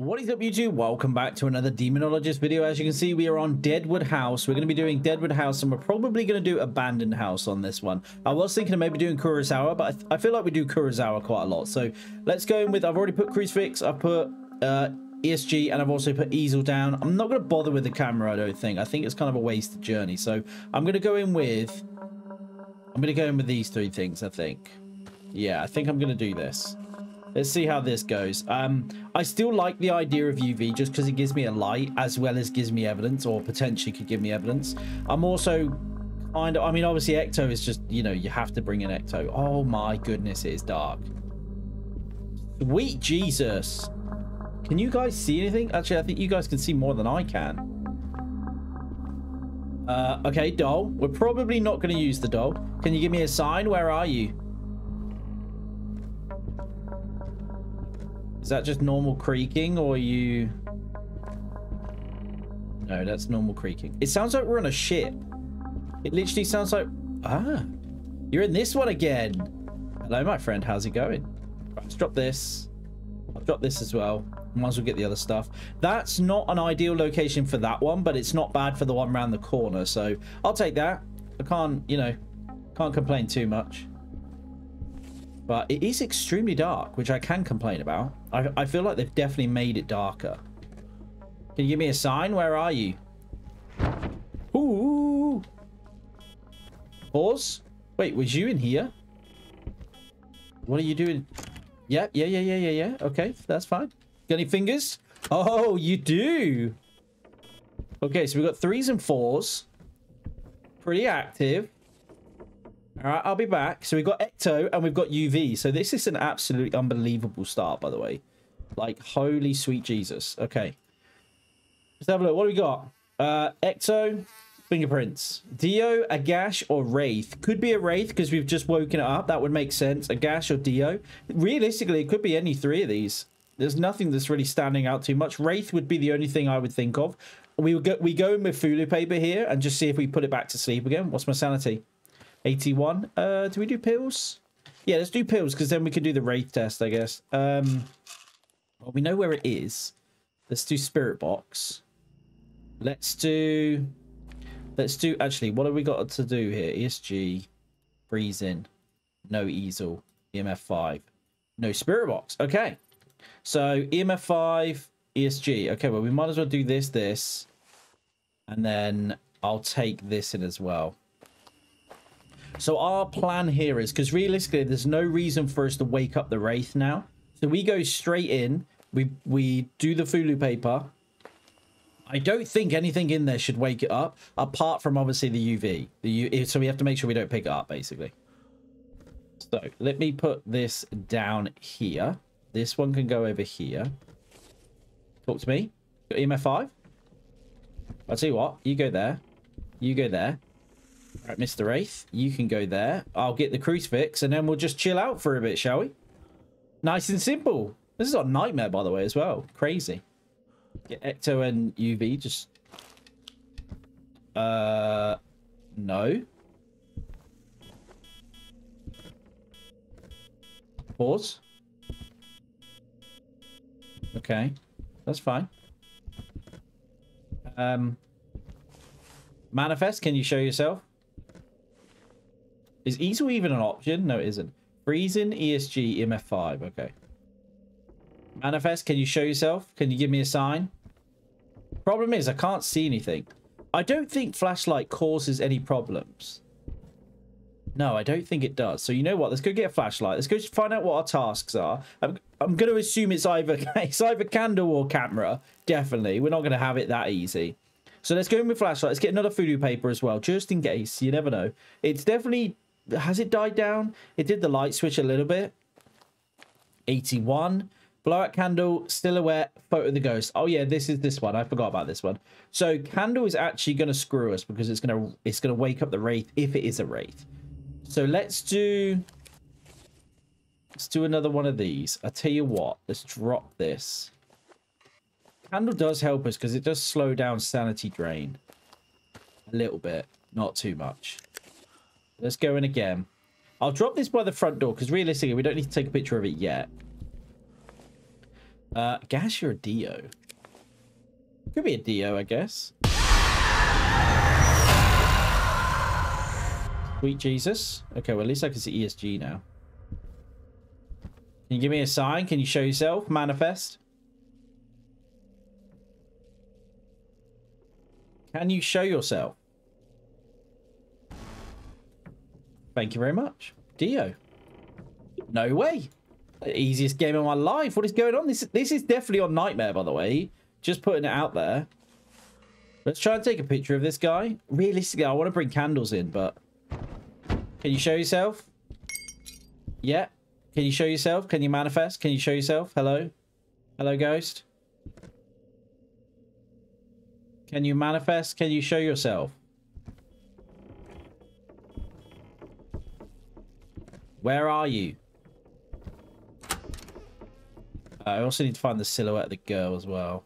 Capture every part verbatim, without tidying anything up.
What is up, YouTube? Welcome back to another Demonologist video. As you can see, we are on Deadwood House. We're going to be doing Deadwood House, and we're probably going to do Abandoned House on this one. I was thinking of maybe doing Kurosawa, but I, th I feel like we do Kurosawa quite a lot. So let's go in with, I've already put Crucifix, I've put uh, E S G, and I've also put Easel down. I'm not going to bother with the camera, I don't think. I think it's kind of a wasted journey. So I'm going to go in with, I'm going to go in with these three things, I think. Yeah, I think I'm going to do this. Let's see how this goes. Um, I still like the idea of U V just because it gives me a light as well as gives me evidence, or potentially could give me evidence. I'm also kind of, I mean, obviously Ecto is just, you know, you have to bring in Ecto. Oh my goodness, it is dark. Sweet Jesus. Can you guys see anything? Actually, I think you guys can see more than I can. Uh, okay, doll. We're probably not going to use the doll. Can you give me a sign? Where are you? Is that just normal creaking, or you... No, that's normal creaking. It sounds like we're on a ship. It literally sounds like... Ah, you're in this one again. Hello, my friend. How's it going? Right, let's drop this. I've dropped this as well. Might as well get the other stuff. That's not an ideal location for that one, but it's not bad for the one around the corner. So I'll take that. I can't, you know, can't complain too much. But it is extremely dark, which I can complain about. I, I feel like they've definitely made it darker. Can you give me a sign? Where are you? Ooh. Pause. Wait, was you in here? What are you doing? Yeah, yeah, yeah, yeah, yeah, yeah. Okay, that's fine. Got any fingers? Oh, you do. Okay, so we've got threes and fours. Pretty active. All right, I'll be back. So we've got Ecto and we've got U V. So this is an absolutely unbelievable start, by the way. Like, holy sweet Jesus. Okay. Let's have a look. What do we got? Uh, Ecto, fingerprints. Dio, Agash, or Wraith. Could be a Wraith because we've just woken it up. That would make sense. Agash or Dio. Realistically, it could be any three of these. There's nothing that's really standing out too much. Wraith would be the only thing I would think of. We would go, we go in with Fulu paper here and just see if we put it back to sleep again. What's my sanity? eighty-one. Uh, do we do pills? Yeah, let's do pills, because then we can do the Wraith test, I guess. Um, well, we know where it is. Let's do Spirit Box. Let's do... Let's do... Actually, what have we got to do here? E S G. Breeze in. No Easel. E M F five. No Spirit Box. Okay. So, E M F five, E S G. Okay, well, we might as well do this, this. And then I'll take this in as well. So our plan here is, because realistically, there's no reason for us to wake up the Wraith now. So we go straight in. We we do the Fulu paper. I don't think anything in there should wake it up, apart from obviously the U V. The U V, so we have to make sure we don't pick it up, basically. So let me put this down here. This one can go over here. Talk to me. Got E M F five? I'll tell you what. You go there. You go there. All right, Mister Wraith, you can go there. I'll get the Crucifix, and then we'll just chill out for a bit, shall we? Nice and simple. This is our nightmare, by the way, as well. Crazy. Get Ecto and U V, just... Uh... No. Pause. Okay. That's fine. Um... Manifest, can you show yourself? Is Easel even an option? No, it isn't. Freezing, E S G, E M F five. Okay. Manifest, can you show yourself? Can you give me a sign? Problem is, I can't see anything. I don't think flashlight causes any problems. No, I don't think it does. So you know what? Let's go get a flashlight. Let's go find out what our tasks are. I'm, I'm going to assume it's either, it's either candle or camera. Definitely. We're not going to have it that easy. So let's go in with flashlight. Let's get another Fulu paper as well, just in case. You never know. It's definitely... Has it died down? It did the light switch a little bit. eighty-one. Blowout candle, still aware, photo of the ghost. Oh yeah, this is this one. I forgot about this one. So candle is actually going to screw us because it's going to it's going to wake up the Wraith if it is a Wraith. So let's do... Let's do another one of these. I'll tell you what. Let's drop this. Candle does help us because it does slow down sanity drain a little bit, not too much. Let's go in again. I'll drop this by the front door because realistically we don't need to take a picture of it yet. Uh, Gash or Dio? Could be a Dio, I guess. Sweet Jesus. Okay, well, at least I can see E S G now. Can you give me a sign? Can you show yourself? Manifest? Can you show yourself? Thank you very much. Dio. No way. Easiest game of my life. What is going on? This, this is definitely on Nightmare, by the way. Just putting it out there. Let's try and take a picture of this guy. Realistically, I want to bring candles in, but... Can you show yourself? Yeah. Can you show yourself? Can you manifest? Can you show yourself? Hello? Hello, ghost? Can you manifest? Can you show yourself? Where are you? I also need to find the silhouette of the girl as well.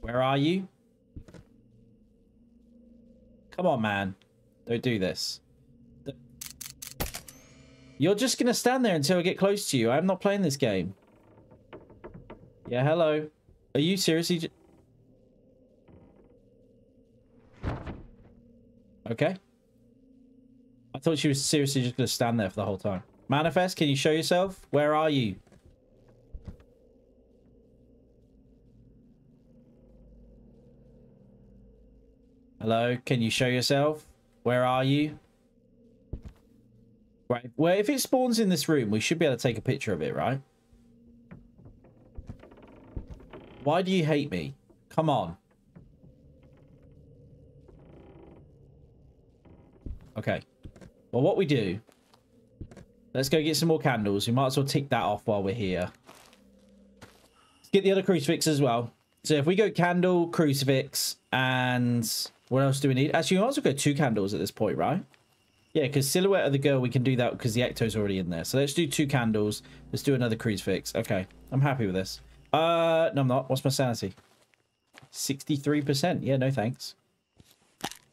Where are you? Come on, man. Don't do this. You're just going to stand there until I get close to you. I'm not playing this game. Yeah, hello. Are you seriously... J okay. I thought she was seriously just going to stand there for the whole time. Manifest, can you show yourself? Where are you? Hello, can you show yourself? Where are you? Right, well, if it spawns in this room, we should be able to take a picture of it, right? Why do you hate me? Come on. Okay. Well, what we do... Let's go get some more candles. We might as well tick that off while we're here. Let's get the other crucifix as well. So if we go candle, crucifix, and... What else do we need? Actually, we might as well go two candles at this point, right? Yeah, because silhouette of the girl, we can do that because the Ecto's already in there. So let's do two candles. Let's do another crucifix. Okay, I'm happy with this. Uh, no, I'm not. What's my sanity? sixty-three percent. Yeah, no thanks.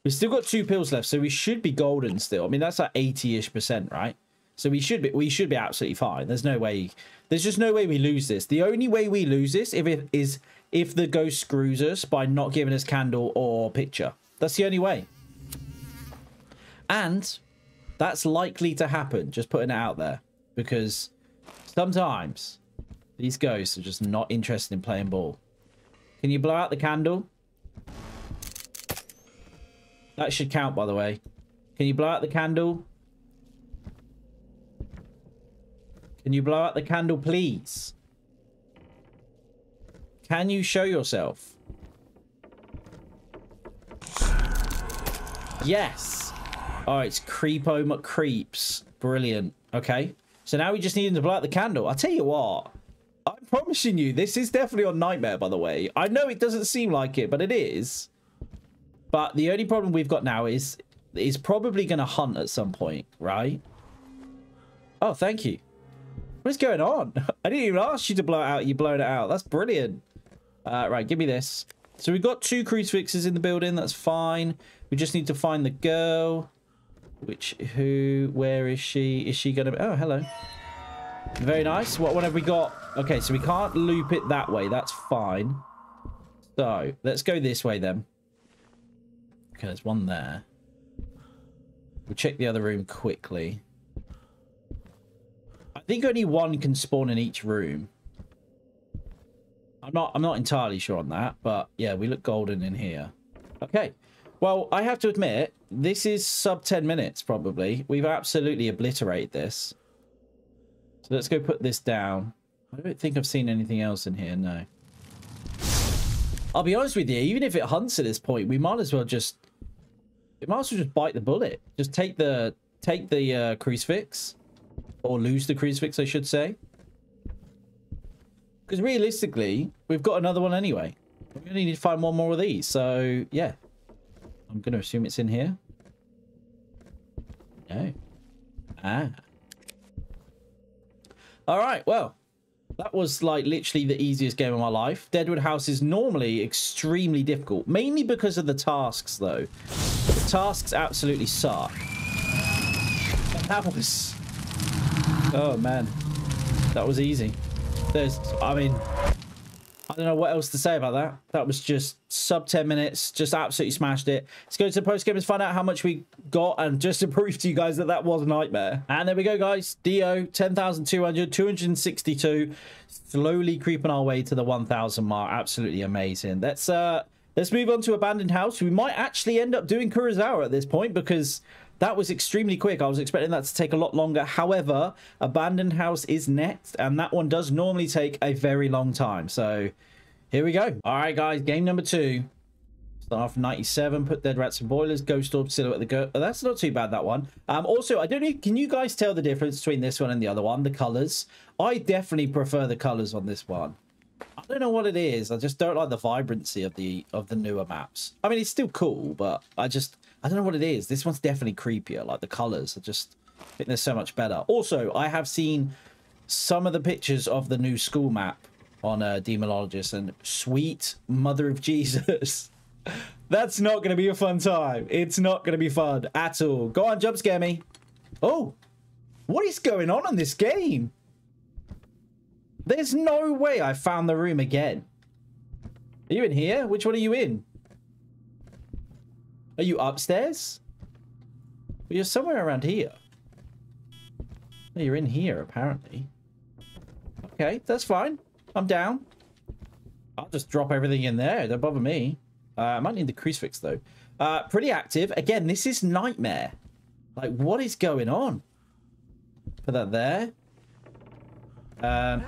We've still got two pills left, so we should be golden still. I mean, that's like eighty-ish percent, right? So we should be we should be absolutely fine. There's no way. There's just no way we lose this. The only way we lose this if it is if the ghost screws us by not giving us candle or picture. That's the only way. And... That's likely to happen, just putting it out there, because sometimes these ghosts are just not interested in playing ball. Can you blow out the candle? That should count, by the way. Can you blow out the candle? Can you blow out the candle, please? Can you show yourself? Yes. Oh, it's Creepo McCreeps. Brilliant. Okay. So now we just need him to blow out the candle. I'll tell you what. I'm promising you, this is definitely on Nightmare, by the way. I know it doesn't seem like it, but it is. But the only problem we've got now is is probably going to hunt at some point, right? Oh, thank you. What's going on? I didn't even ask you to blow it out. You're blowing it out. That's brilliant. Uh, right, give me this. So we've got two crucifixes in the building. That's fine. We just need to find the girl. Which, who, where is she? Is she going to be? Oh, hello. Very nice. What one have we got? Okay, so we can't loop it that way. That's fine. So, let's go this way then. Okay, there's one there. We'll check the other room quickly. I think only one can spawn in each room. I'm not, I'm not entirely sure on that, but yeah, we look golden in here. Okay. Well, I have to admit, this is sub ten minutes, probably. We've absolutely obliterated this. So let's go put this down. I don't think I've seen anything else in here, no. I'll be honest with you, even if it hunts at this point, we might as well just... It might as well just bite the bullet. Just take the take the uh, crucifix. Or lose the crucifix, I should say. Because realistically, we've got another one anyway. We only need to find one more of these, so yeah. I'm going to assume it's in here. No. Ah. All right. Well, that was like literally the easiest game of my life. Deadwood House is normally extremely difficult, mainly because of the tasks, though. The tasks absolutely suck. And that was... Oh, man. That was easy. There's, I mean, I don't know what else to say about that. That was just sub ten minutes. Just absolutely smashed it. Let's go to the post game and find out how much we got. And just to prove to you guys that that was a nightmare. And there we go, guys. Dio, ten thousand two hundred, two hundred sixty-two. Slowly creeping our way to the one thousand mark. Absolutely amazing. Let's, uh, let's move on to Abandoned House. We might actually end up doing Kurosawa at this point because... that was extremely quick. I was expecting that to take a lot longer. However, Abandoned House is next, and that one does normally take a very long time. So here we go. All right, guys, game number two. Start off ninety-seven, put dead rats and boilers, ghost orb, silhouette the go. Oh, that's not too bad, that one. Um, also, I don't know, can you guys tell the difference between this one and the other one, the colors? I definitely prefer the colors on this one. I don't know what it is. I just don't like the vibrancy of the of the newer maps. I mean, it's still cool, but I just... I don't know what it is. This one's definitely creepier. Like, the colours are just... I think they're so much better. Also, I have seen some of the pictures of the new school map on uh, Demonologist, and sweet mother of Jesus. That's not going to be a fun time. It's not going to be fun at all. Go on, jump scare me. Oh, what is going on in this game? There's no way I found the room again. Are you in here? Which one are you in? Are you upstairs? Well, you're somewhere around here. No, you're in here, apparently. Okay, that's fine. I'm down. I'll just drop everything in there. Don't bother me. Uh, I might need the crucifix, though. Uh, pretty active. Again, this is nightmare. Like, what is going on? Put that there. Um,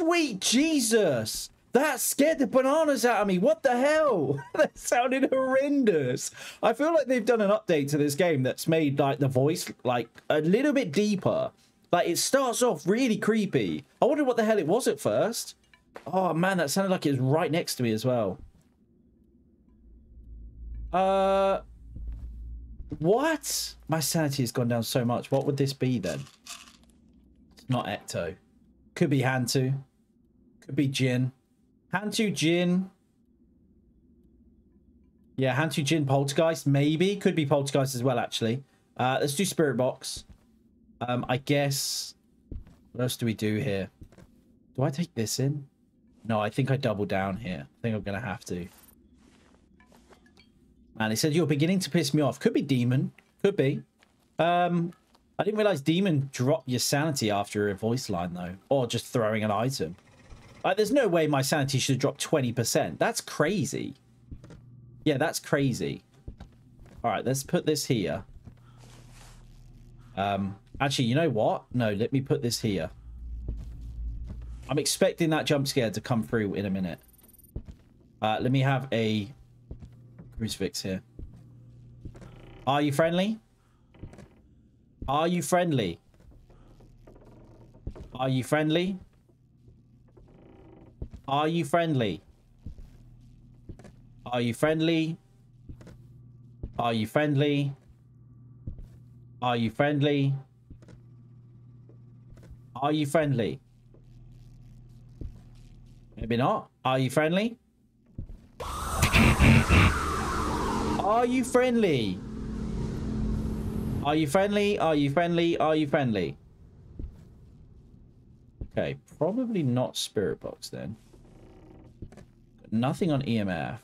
sweet Jesus! That scared the bananas out of me. What the hell? That sounded horrendous. I feel like they've done an update to this game that's made like the voice like a little bit deeper. Like it starts off really creepy. I wondered what the hell it was at first. Oh man, that sounded like it was right next to me as well. Uh, what? My sanity has gone down so much. What would this be then? It's not Ecto. Could be Hantu. Could be Jinn. Hantu, Jinn. Yeah, Hantu, Jinn, Poltergeist, maybe. Could be Poltergeist as well, actually. Uh, let's do Spirit Box. Um, I guess... what else do we do here? Do I take this in? No, I think I double down here. I think I'm going to have to. Man, he said, you're beginning to piss me off. Could be Demon. Could be. Um, I didn't realize Demon dropped your sanity after a voice line, though. Or just throwing an item. Like, there's no way my sanity should drop twenty percent. That's crazy. Yeah, that's crazy. All right, let's put this here. Um, actually, you know what? No, let me put this here. I'm expecting that jump scare to come through in a minute. Uh, let me have a crucifix here. Are you friendly? Are you friendly? Are you friendly? Are you friendly? Are you friendly? Are you friendly? Are you friendly? Are you friendly? Maybe not. Are you friendly? Are you friendly? Are you friendly? Are you friendly? Are you friendly? Okay, probably not Spirit Box then. Nothing on E M F.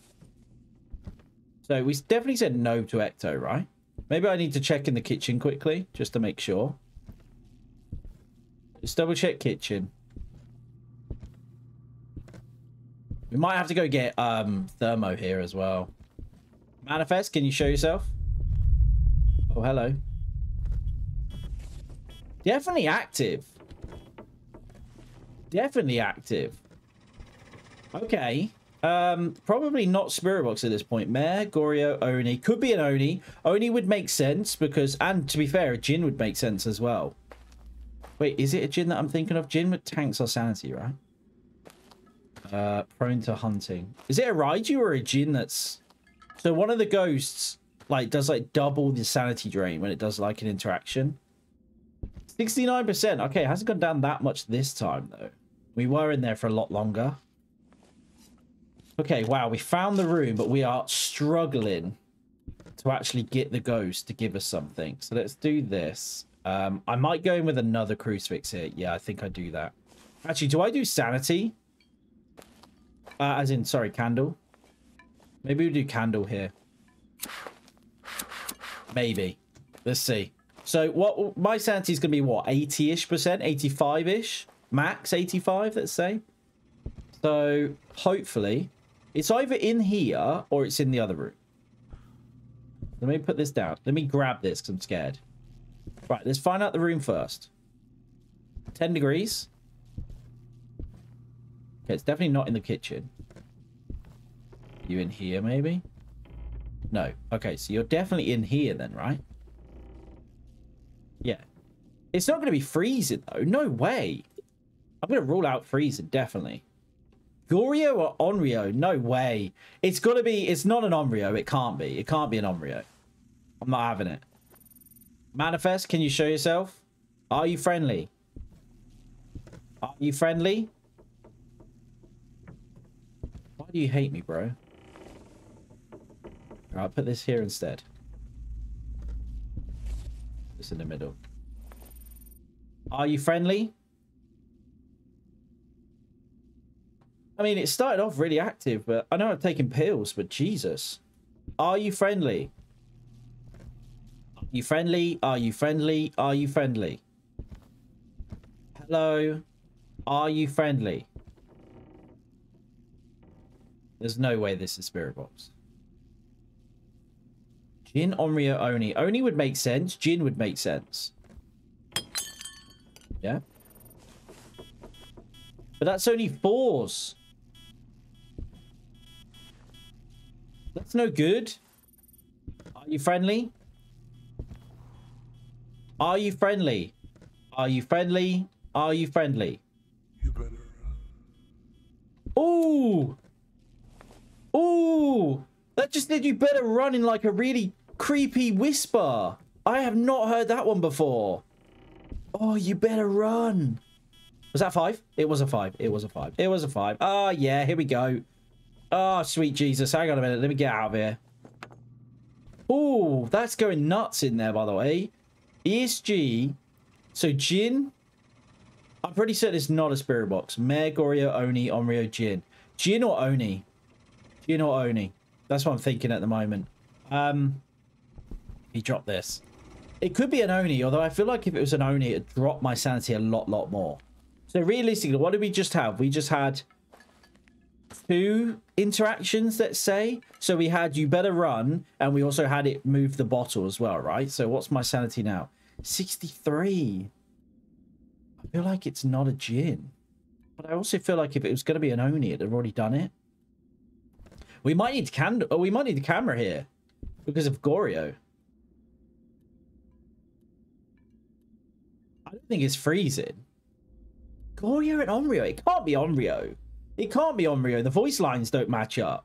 So we definitely said no to Ecto, right? Maybe I need to check in the kitchen quickly, just to make sure. Let's double check kitchen. We might have to go get um, Thermo here as well. Manifest, can you show yourself? Oh, hello. Definitely active. Definitely active. Okay. Um, probably not Spirit Box at this point. Mare, Goryo, Oni. Could be an Oni. Oni would make sense because... and to be fair, a Jinn would make sense as well. Wait, is it a Jinn that I'm thinking of? Jinn with tanks or sanity, right? Uh, prone to hunting. Is it a Raiju or a Jinn that's... so one of the ghosts like does like double the sanity drain when it does like an interaction. sixty-nine percent. Okay, it hasn't gone down that much this time, though. We were in there for a lot longer. Okay, wow, we found the room, but we are struggling to actually get the ghost to give us something. So let's do this. Um, I might go in with another crucifix here. Yeah, I think I do that. Actually, do I do sanity? Uh, as in, sorry, candle. Maybe we do candle here. Maybe. Let's see. So what my sanity is going to be, what, eighty-ish percent, eighty-five-ish, max eighty-five, let's say. So hopefully it's either in here or it's in the other room. Let me put this down. Let me grab this because I'm scared. Right, let's find out the room first. ten degrees. Okay, it's definitely not in the kitchen. You in here, maybe? No. Okay, so you're definitely in here then, right? Yeah. It's not going to be freezing, though. No way. I'm going to rule out freezing, definitely. Goryo or Onryo? No way. It's got to be... It's not an Onryo. It can't be. It can't be an Onryo. I'm not having it. Manifest, can you show yourself? Are you friendly? Are you friendly? Why do you hate me, bro? All right, put this here instead. It's in the middle. Are you friendly? I mean, it started off really active, but I know I'm taking pills, but Jesus. Are you friendly? Are you friendly? Are you friendly? Are you friendly? Hello? Are you friendly? There's no way this is Spirit Box. Jinn, Onryo, Oni. Oni would make sense. Jinn would make sense. Yeah. But that's only fours. That's no good. Are you friendly? Are you friendly? Are you friendly? Are you friendly? You better. Ooh. Ooh. That just did you better run in like a really... creepy whisper. I have not heard that one before. Oh, you better run. Was that five? It was a five. It was a five. It was a five. Oh, yeah. Here we go. Oh, sweet Jesus. Hang on a minute. Let me get out of here. Oh, that's going nuts in there, by the way. E S G. So, Jinn. I'm pretty certain it's not a spirit box. Mare, Goryo, Oni, Onryo, Jinn. Jinn or Oni? Jinn or Oni? That's what I'm thinking at the moment. Um... He dropped this. It could be an Oni, although I feel like if it was an Oni, it'd drop my sanity a lot, lot more. So realistically, what did we just have? We just had two interactions, let's say. So we had you better run, and we also had it move the bottle as well, right? So what's my sanity now? sixty-three. I feel like it's not a Jinn. But I also feel like if it was going to be an Oni, it'd have already done it. We might need candle. Oh, we might need the camera here because of Goryo. I don't think it's freezing. Goryo and Onryo. It can't be Onryo. It can't be Onryo. The voice lines don't match up.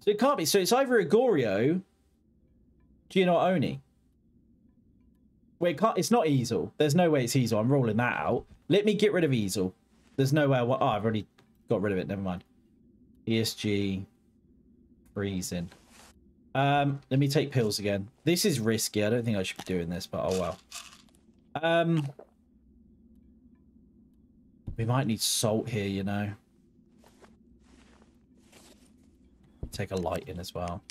So it can't be. So it's either a Goryo, Jinn or Oni. Wait, can't, it's not Easel. There's no way it's Easel. I'm rolling that out. Let me get rid of Easel. There's no way. I want, oh, I've already got rid of it. Never mind. E S G. Freezing. Um, let me take pills again. This is risky. I don't think I should be doing this, but oh well. Um, we might need salt here, you know. Take a light in as well.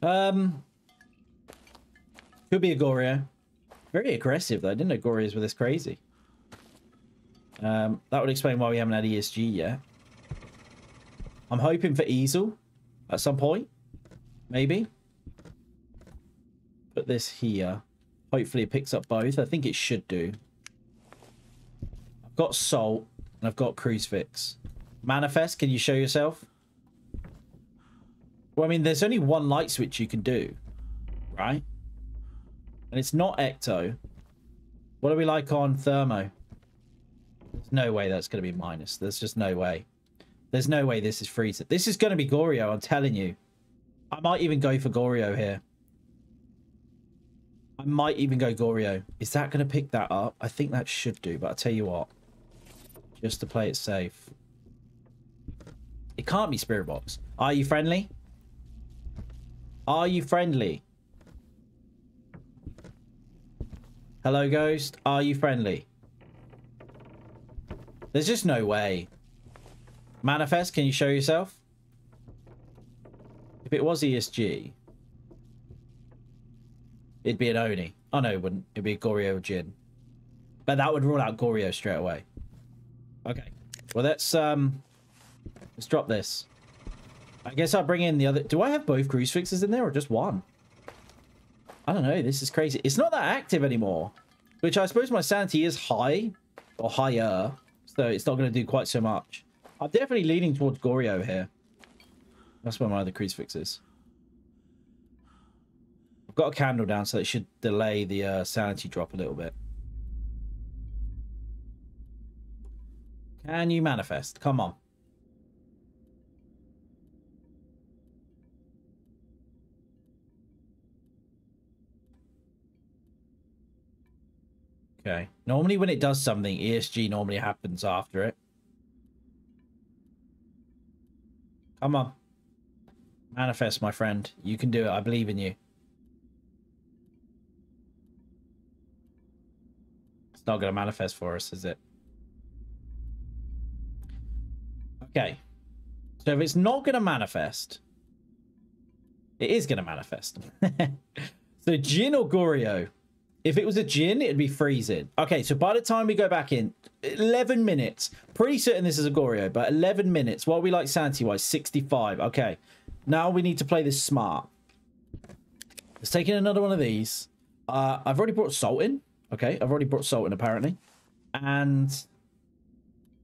Um, could be a Goryo. Very aggressive though. I didn't know Goryos were this crazy. Um, that would explain why we haven't had E S G yet. I'm hoping for Easel at some point, maybe. Put this here. Hopefully it picks up both. I think it should do. I've got salt and I've got crucifix. Manifest, can you show yourself? Well, I mean, there's only one light switch you can do, right? And it's not Ecto. What are we like on Thermo? There's no way that's going to be minus. There's just no way. There's no way this is freezing. This is going to be Goryo, I'm telling you. I might even go for Goryo here. I might even go Goryo. Is that going to pick that up? I think that should do, but I'll tell you what. Just to play it safe. It can't be Spirit Box. Are you friendly? Are you friendly? Hello, ghost. Are you friendly? There's just no way. Manifest, can you show yourself? If it was E S G, it'd be an Oni. Oh, no, it wouldn't. It'd be a Goryo Jinn. But that would rule out Goryo straight away. Okay. Well, let's, um, let's drop this. I guess I'll bring in the other... Do I have both crucifixes in there or just one? I don't know. This is crazy. It's not that active anymore. Which I suppose my sanity is high. Or higher. So it's not going to do quite so much. I'm definitely leaning towards Goryo here. That's where my other crucifix is. I've got a candle down, so it should delay the uh, sanity drop a little bit. Can you manifest? Come on. Okay. Normally when it does something, E S G normally happens after it. Come on. Manifest, my friend. You can do it. I believe in you. It's not going to manifest for us, is it? Okay. So if it's not going to manifest, it is going to manifest. So Jinn or Goryo? If it was a Jinn, it'd be freezing. Okay, so by the time we go back in, eleven minutes. Pretty certain this is a Goryo, but eleven minutes. What we like sanity-wise, sixty-five. Okay, now we need to play this smart. Let's take in another one of these. Uh, I've already brought salt in. Okay, I've already brought salt in, apparently. And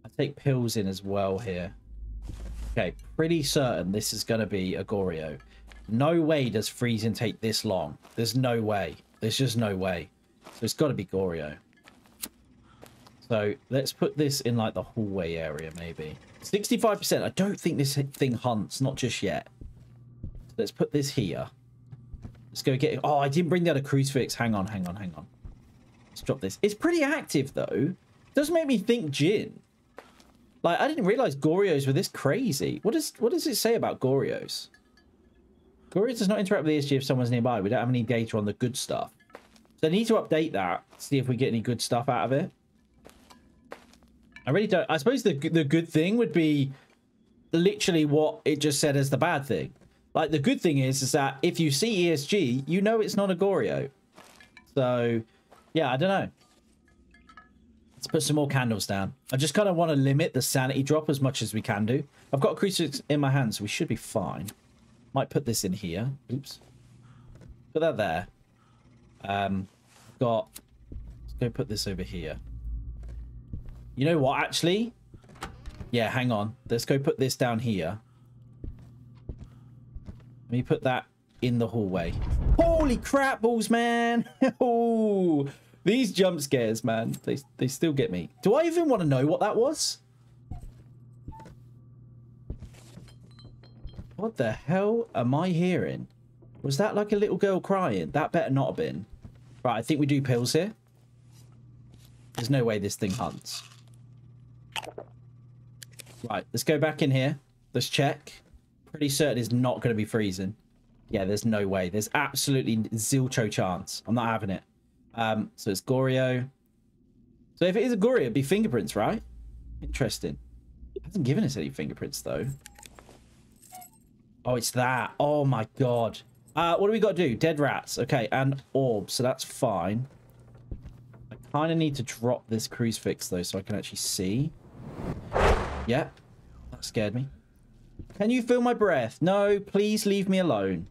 I take pills in as well here. Okay, pretty certain this is going to be a Goryo. No way does freezing take this long. There's no way. There's just no way. So it's got to be Goryo. So let's put this in like the hallway area maybe. sixty-five percent. I don't think this thing hunts. Not just yet. So let's put this here. Let's go get it. Oh, I didn't bring the other crucifix. Hang on, hang on, hang on. Let's drop this. It's pretty active though. It does make me think Jinn. Like, I didn't realize Goryos were this crazy. What, is, what does it say about Goryos? Goryo does not interact with E S G if someone's nearby. We don't have any data on the good stuff. So I need to update that. See if we get any good stuff out of it. I really don't. I suppose the, the good thing would be literally what it just said as the bad thing. Like, the good thing is, is that if you see E S G, you know it's not a Goryo. So, yeah, I don't know. Let's put some more candles down. I just kind of want to limit the sanity drop as much as we can do. I've got a crucifix in my hand, so we should be fine. Might put this in here. Oops. Put that there. Um, got... Let's go put this over here. You know what, actually? Yeah, hang on. Let's go put this down here. Let me put that in the hallway. Holy crap balls, man! Oh, these jump scares, man. They, they still get me. Do I even want to know what that was? What the hell am I hearing? Was that like a little girl crying? That better not have been. Right, I think we do pills here. There's no way this thing hunts. Right, let's go back in here. Let's check. Pretty certain it's not going to be freezing. Yeah, there's no way. There's absolutely zilcho chance. I'm not having it. Um, so it's Goryo. So if it is a Goryo, it'd be fingerprints, right? Interesting. It hasn't given us any fingerprints, though. Oh, it's that. Oh, my God. Uh, what do we got to do? Dead rats. Okay, and orbs, so that's fine. I kind of need to drop this crucifix, though, so I can actually see. Yep. That scared me. Can you feel my breath? No, please leave me alone.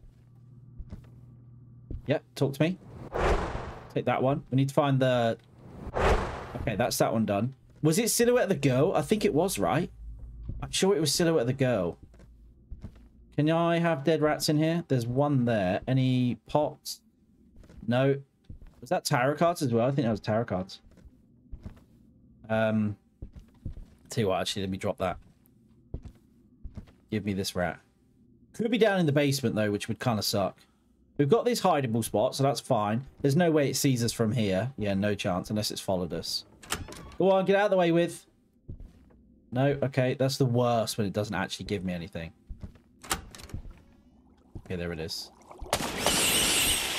Yep, talk to me. Take that one. We need to find the... Okay, that's that one done. Was it Silhouette of the Girl? I think it was, right? I'm sure it was Silhouette of the Girl. Can I have dead rats in here? There's one there. Any pots? No. Was that tarot cards as well? I think that was tarot cards. Um, tell you what, actually, let me drop that. Give me this rat. Could be down in the basement, though, which would kind of suck. We've got this hideable spot, so that's fine. There's no way it sees us from here. Yeah, no chance, unless it's followed us. Go on, get out of the way with. No, okay. That's the worst when it doesn't actually give me anything. Okay, there it is.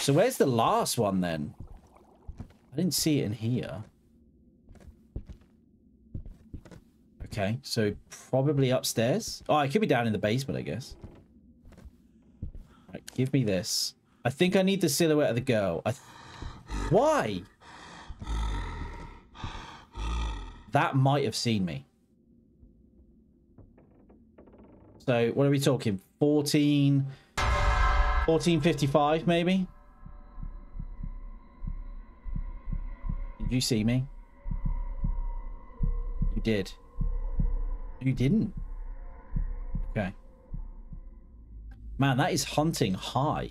So where's the last one then? I didn't see it in here. Okay, so probably upstairs. Oh, it could be down in the basement, I guess. Right, give me this. I think I need the silhouette of the girl. I th Why? That might have seen me. So what are we talking? fourteen, fourteen fifty-five maybe? Did you see me? You did. You didn't. Okay. Man, that is hunting high.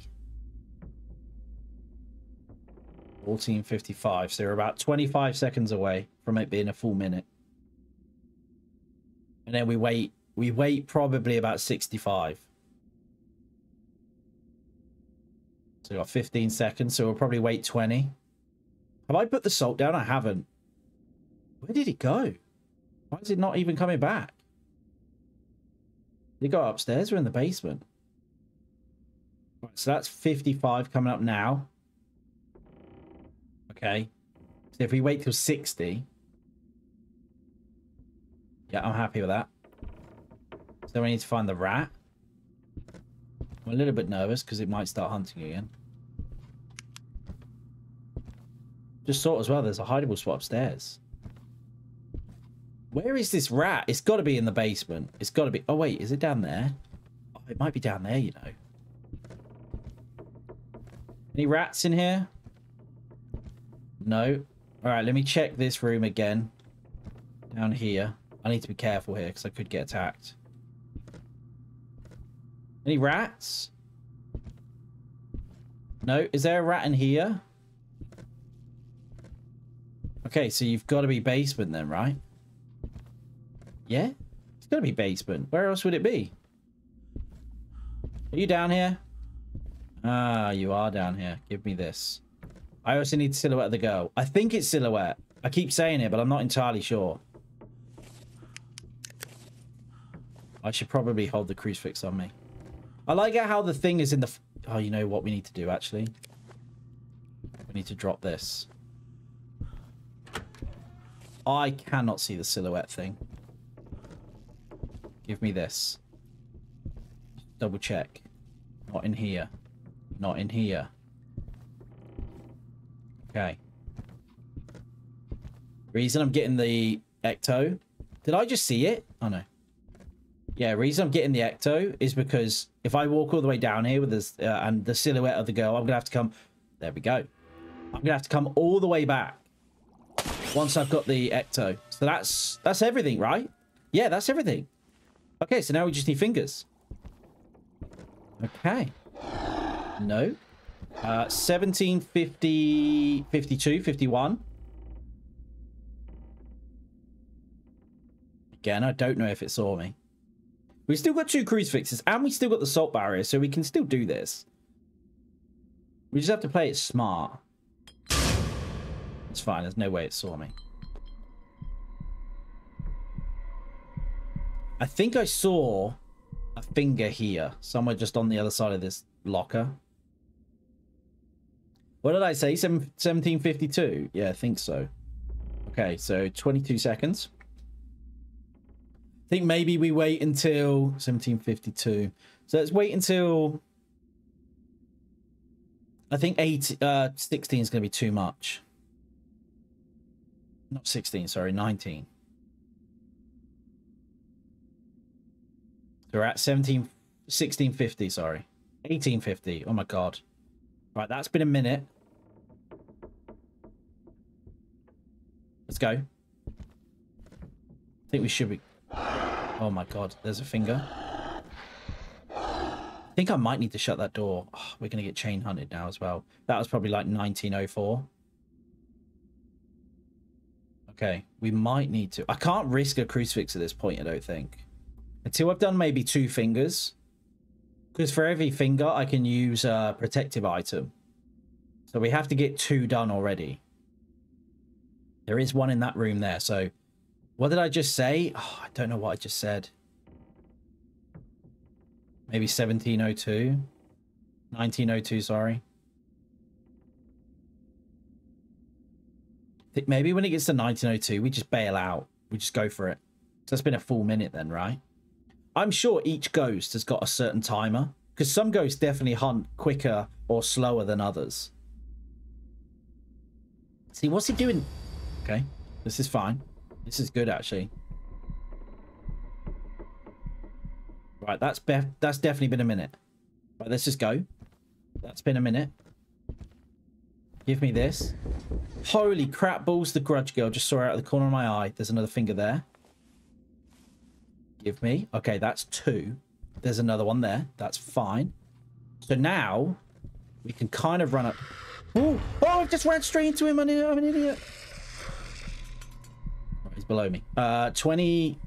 fourteen fifty-five, so we're about twenty-five seconds away from it being a full minute. And then we wait. We wait probably about sixty-five. So we've got fifteen seconds, so we'll probably wait twenty. Have I put the salt down? I haven't. Where did it go? Why is it not even coming back? Did it go upstairs? We're in the basement. Right, so that's fifty-five coming up now. Okay. So if we wait till sixty. Yeah, I'm happy with that. So we need to find the rat. I'm a little bit nervous because it might start hunting again. Just thought as well, there's a hideable spot upstairs. Where is this rat? It's got to be in the basement. It's got to be... Oh, wait. Is it down there? Oh, it might be down there, you know. Any rats in here? No. All right, let me check this room again. Down here. I need to be careful here because I could get attacked. Any rats? No. Is there a rat in here? Okay, so you've got to be basement then, right? Yeah? It's got to be basement. Where else would it be? Are you down here? Ah, you are down here. Give me this. I also need silhouette of the girl. I think it's silhouette. I keep saying it, but I'm not entirely sure. I should probably hold the crucifix on me. I like how the thing is in the... F oh, you know what we need to do, actually? We need to drop this. I cannot see the silhouette thing. Give me this. Double check. Not in here. Not in here. Okay. Reason I'm getting the Ecto... Did I just see it? Oh, no. Yeah, reason I'm getting the Ecto is because if I walk all the way down here with this uh, and the silhouette of the girl, I'm gonna have to come. There we go. I'm gonna have to come all the way back once I've got the Ecto. So that's that's everything, right? Yeah, that's everything. Okay, so now we just need fingers. Okay. No. Uh, seventeen, fifty, fifty-two, fifty-one. Again, I don't know if it saw me. We've still got two crucifixes, and we still got the salt barrier, so we can still do this. We just have to play it smart. It's fine. There's no way it saw me. I think I saw a finger here, somewhere just on the other side of this locker. What did I say? seventeen fifty-two? Yeah, I think so. Okay, so twenty-two seconds. I think maybe we wait until seventeen fifty-two. So let's wait until I think eight uh sixteen is gonna be too much. Not sixteen, sorry, nineteen. So we're at seventeen sixteen fifty, sorry. eighteen fifty. Oh my god. Right, that's been a minute. Let's go. I think we should be. Oh my god, there's a finger. I think I might need to shut that door. Oh, we're gonna get chain hunted now as well. That was probably like nineteen oh four. Okay, we might need to. I can't risk a crucifix at this point, I don't think, until I've done maybe two fingers, because for every finger I can use a protective item. So we have to get two done already. There is one in that room there. So what did I just say? Oh, I don't know what I just said. Maybe seventeen oh two. nineteen oh two, sorry. think maybe when it gets to nineteen oh two, we just bail out. We just go for it. So that's been a full minute then, right? I'm sure each ghost has got a certain timer, because some ghosts definitely hunt quicker or slower than others. See, what's he doing? Okay, this is fine. This is good, actually. Right, that's that's definitely been a minute. Right, let's just go. That's been a minute. Give me this. Holy crap balls, the grudge girl. Just saw her out of the corner of my eye. There's another finger there. Give me. Okay, that's two. There's another one there. That's fine. So now we can kind of run up. Ooh. Oh, I've just ran straight into him. I'm an idiot. Right, he's below me. Uh, twenty.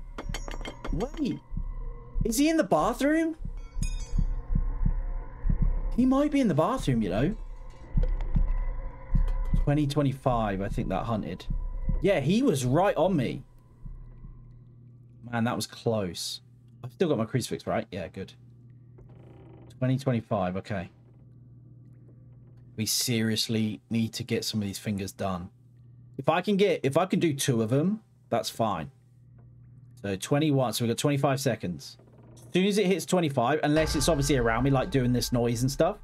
Wait. Is he in the bathroom? He might be in the bathroom, you know. twenty, twenty-five, I think that hunted. Yeah, he was right on me. Man, that was close. I've still got my crucifix, right? Yeah, good. twenty, twenty-five, okay. We seriously need to get some of these fingers done. If I can get, if I can do two of them, that's fine. So twenty-one, so we've got twenty-five seconds. As soon as it hits twenty-five, unless it's obviously around me, like doing this noise and stuff,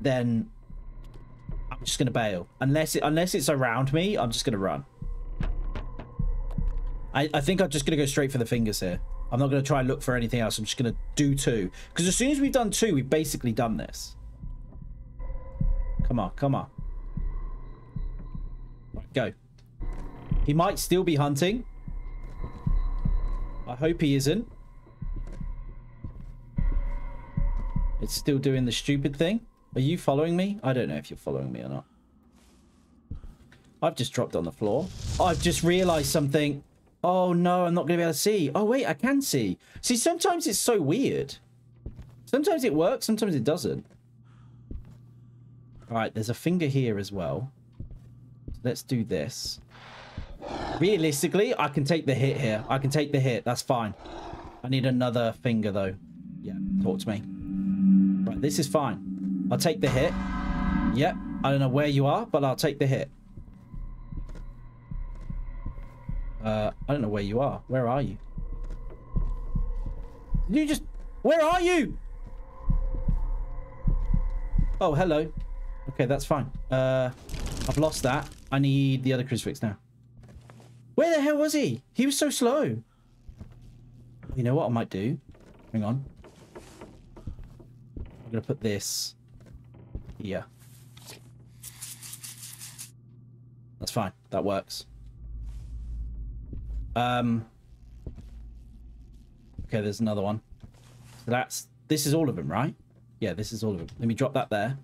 then I'm just gonna bail. Unless it, unless it's around me, I'm just gonna run. I, I think I'm just gonna go straight for the fingers here. I'm not gonna try and look for anything else. I'm just gonna do two, because as soon as we've done two, we've basically done this. Come on, come on, right, go. He might still be hunting. I hope he isn't. It's still doing the stupid thing. Are you following me? I don't know if you're following me or not. I've just dropped on the floor. I've just realized something. Oh no, I'm not going to be able to see. Oh wait, I can see. See, sometimes it's so weird. Sometimes it works, sometimes it doesn't. All right, there's a finger here as well. Let's do this. Realistically, I can take the hit here. I can take the hit. That's fine. I need another finger though. Yeah, talk to me. Right, this is fine. I'll take the hit. Yep, I don't know where you are, but I'll take the hit. Uh, I don't know where you are. Where are you? Did you just... Where are you? Oh, hello. Okay, that's fine. Uh, I've lost that. I need the other crucifix now. Where the hell was he? He was so slow. You know what I might do? Hang on. I'm gonna put this here. That's fine. That works. Um. Okay, there's another one. So that's... This is all of them, right? Yeah, this is all of them. Let me drop that there.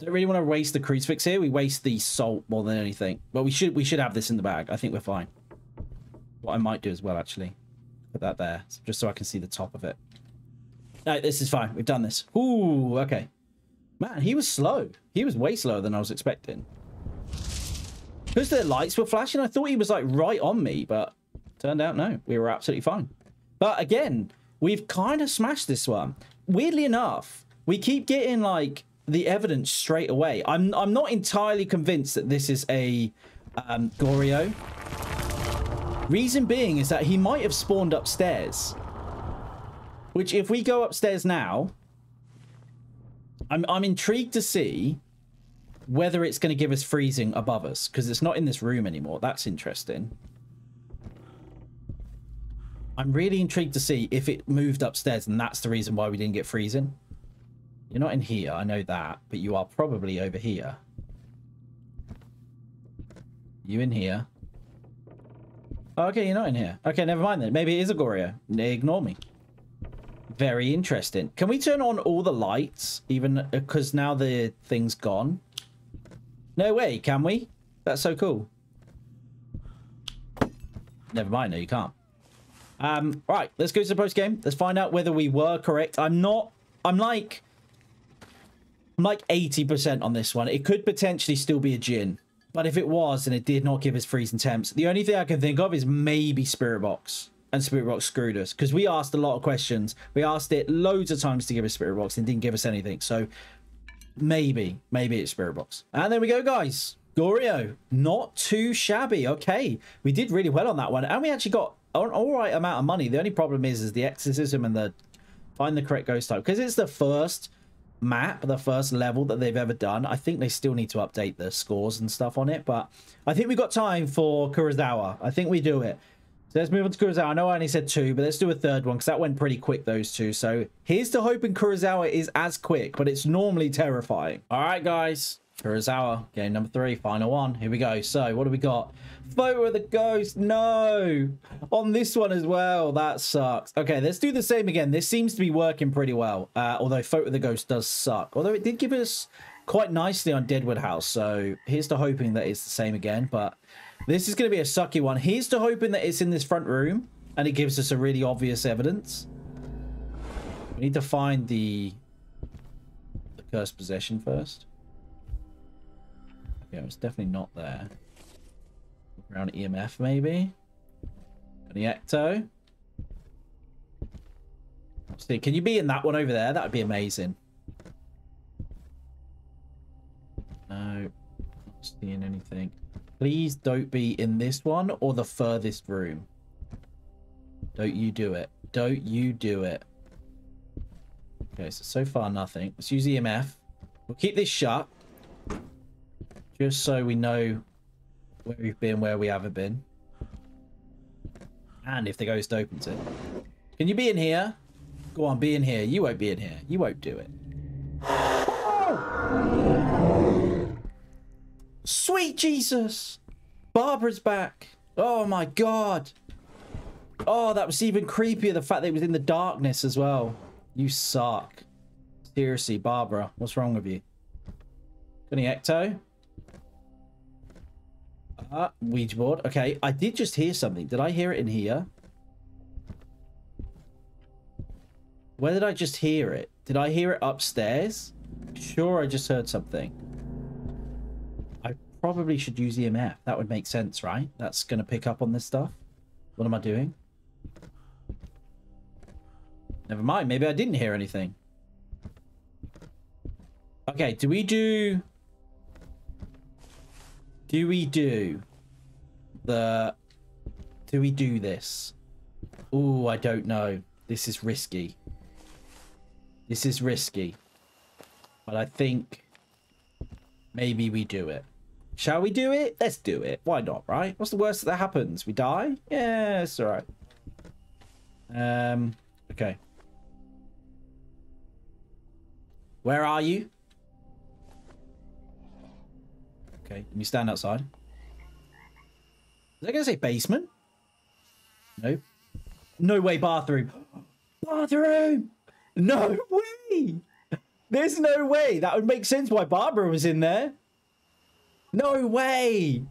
Don't really want to waste the crucifix here. We waste the salt more than anything. But we should we should have this in the bag. I think we're fine. What I might do as well, actually. Put that there. Just so I can see the top of it. No, this is fine. We've done this. Ooh, okay. Man, he was slow. He was way slower than I was expecting. Because the lights were flashing, I thought he was like right on me, but turned out no. We were absolutely fine. But again, we've kind of smashed this one. Weirdly enough, we keep getting like the evidence straight away. I'm I'm not entirely convinced that this is a um, Goryo. Reason being is that he might have spawned upstairs. Which, if we go upstairs now, I'm, I'm intrigued to see whether it's going to give us freezing above us. Because it's not in this room anymore. That's interesting. I'm really intrigued to see if it moved upstairs and that's the reason why we didn't get freezing. You're not in here, I know that. But you are probably over here. You in here. Oh, okay, you're not in here. Okay, never mind then. Maybe it is a Goryo. Ignore me. Very interesting. Can we turn on all the lights? Even because now the thing's gone. No way, can we? That's so cool. Never mind, no, you can't. Um, all right, let's go to the post game. Let's find out whether we were correct. I'm not. I'm like. I'm like eighty percent on this one. It could potentially still be a Jinn, but if it was and it did not give us freezing temps, the only thing I can think of is maybe Spirit Box. And Spirit Box screwed us, because we asked a lot of questions. We asked it loads of times to give us Spirit Box and didn't give us anything. So maybe, maybe it's Spirit Box. And there we go, guys. Goryo, not too shabby. Okay, we did really well on that one, and we actually got an all right amount of money. The only problem is is the exorcism and the find the correct ghost type, because it's the first map, the first level that they've ever done. I think they still need to update the scores and stuff on it, but I think we've got time for Kurosawa. I think we do it. So let's move on to Kurosawa. I know I only said two, but let's do a third one, because that went pretty quick, those two. So here's to hoping Kurosawa is as quick, but it's normally terrifying. All right, guys. Kurosawa, game number three, final one. Here we go. So what do we got? Photo of the ghost. No. On this one as well. That sucks. Okay, let's do the same again. This seems to be working pretty well. Uh, although photo of the ghost does suck. Although it did give us quite nicely on Deadwood House. So here's to hoping that it's the same again, but... this is going to be a sucky one. Here's to hoping that it's in this front room and it gives us a really obvious evidence. We need to find the, the cursed possession first. Yeah, it's definitely not there. Around E M F, maybe. And the Ecto. Let's see, can you be in that one over there? That would be amazing. No, not seeing anything. Please don't be in this one or the furthest room. Don't you do it. Don't you do it. Okay, so so far nothing. Let's use E M F. We'll keep this shut. Just so we know where we've been, where we haven't been. And if the ghost opens it. Can you be in here? Go on, be in here. You won't be in here. You won't do it. Sweet Jesus! Barbara's back! Oh my god! Oh, that was even creepier, the fact that it was in the darkness as well. You suck. Seriously, Barbara, what's wrong with you? Any Ecto? Ah, uh, Ouija board. Okay, I did just hear something. Did I hear it in here? Where did I just hear it? Did I hear it upstairs? Sure, I just heard something. Probably should use E M F. That would make sense, right? That's going to pick up on this stuff. What am I doing? Never mind. Maybe I didn't hear anything. Okay, do we do... Do we do the... Do we do this? Ooh, I don't know. This is risky. This is risky. But I think maybe we do it. Shall we do it? Let's do it. Why not, right? What's the worst that happens? We die? Yeah, it's all right. Um, okay. Where are you? Okay, let me stand outside. Is that going to say basement? No. No way, bathroom. Bathroom! No way! There's no way. That would make sense why Barbara was in there. No way!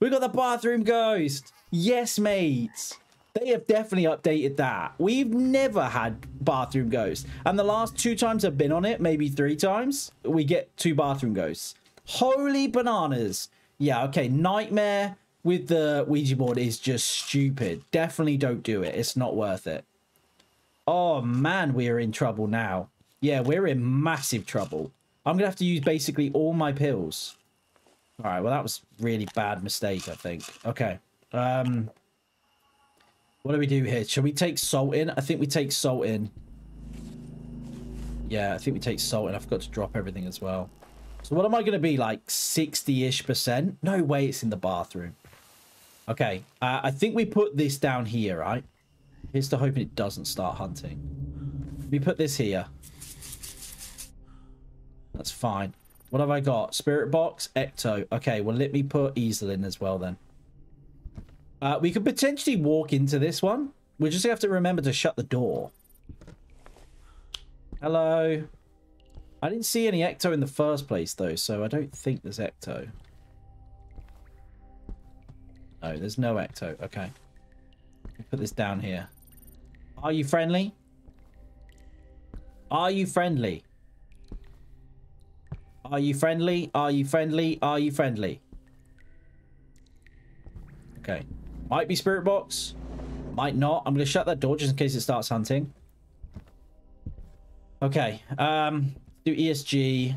We got the bathroom ghost! Yes, mates! They have definitely updated that. We've never had bathroom ghosts. And the last two times I've been on it, maybe three times, we get two bathroom ghosts. Holy bananas! Yeah, okay, nightmare with the Ouija board is just stupid. Definitely don't do it. It's not worth it. Oh, man, we're in trouble now. Yeah, we're in massive trouble. I'm gonna have to use basically all my pills. All right, well, that was really bad mistake, I think. Okay. Um, what do we do here? Shall we take salt in? I think we take salt in. Yeah, I think we take salt in. I forgot to drop everything as well. So what am I going to be, like sixty-ish percent? No way it's in the bathroom. Okay, uh, I think we put this down here, right? Here's to hoping it doesn't start hunting. We put this here. That's fine. What have I got? Spirit box, Ecto. Okay, well, let me put Easel in as well then. Uh, we could potentially walk into this one. We're just going to have to remember to shut the door. Hello. I didn't see any Ecto in the first place, though, so I don't think there's Ecto. No, there's no Ecto. Okay. Put this down here. Are you friendly? Are you friendly? Are you friendly? Are you friendly? Are you friendly? Okay. Might be spirit box. Might not. I'm going to shut that door just in case it starts hunting. Okay. Um, do E S G.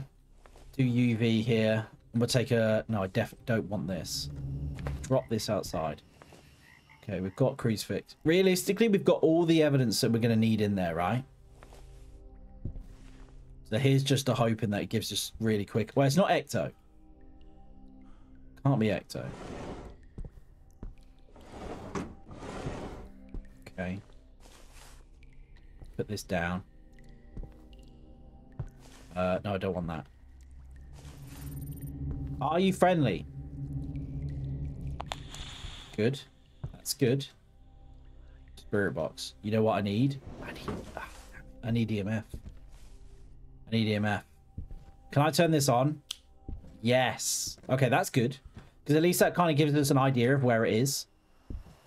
Do U V here. And we'll take a... No, I def don't want this. Drop this outside. Okay, we've got crucifix. Realistically, we've got all the evidence that we're going to need in there, right? So here's just a hope in that it gives us really quick... Well, it's not Ecto. Can't be Ecto. Okay. Put this down. Uh, no, I don't want that. Are you friendly? Good. That's good. Spirit box. You know what I need? I need, ah, I need E M F. I need E M F. Can I turn this on? Yes. Okay, that's good. Because at least that kind of gives us an idea of where it is.